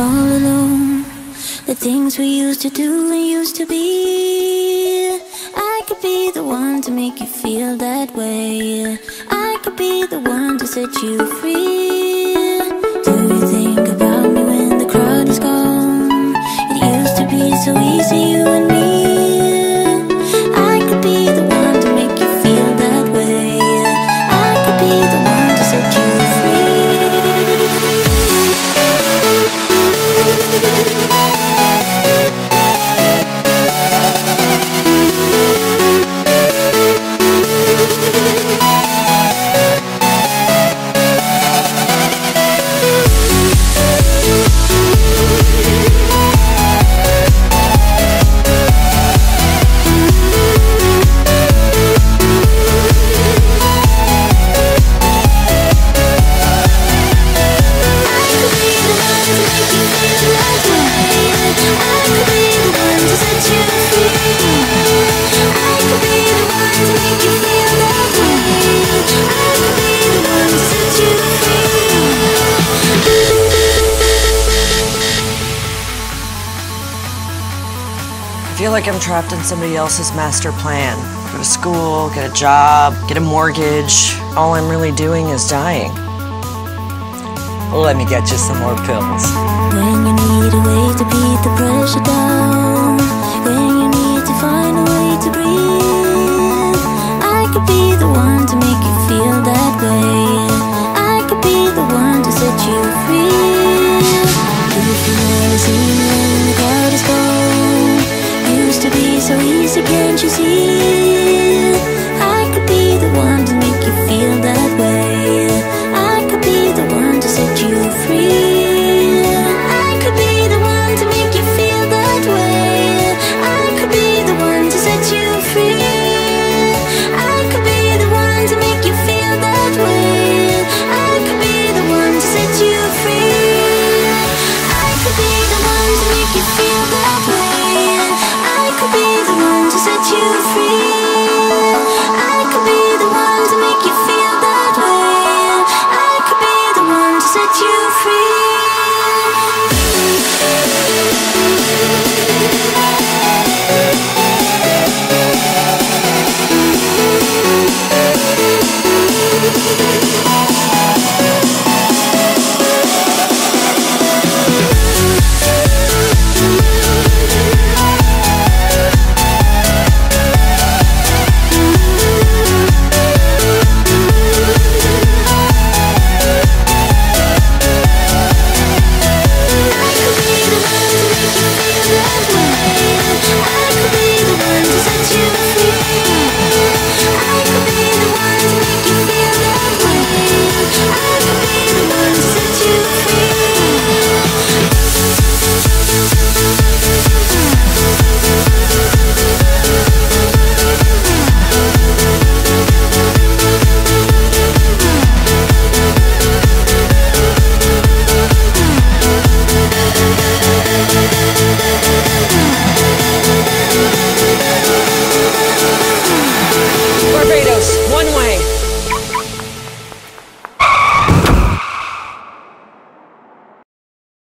all alone. The things we used to do and used to be. I could be the one to make you feel that way. I could be the one to set you free. Do you think about me when the crowd is gone? It used to be so easy, you and me. I feel like I'm trapped in somebody else's master plan. Go to school, get a job, get a mortgage. All I'm really doing is dying. Well, let me get you some more pills. When you need a way to beat the pressure down.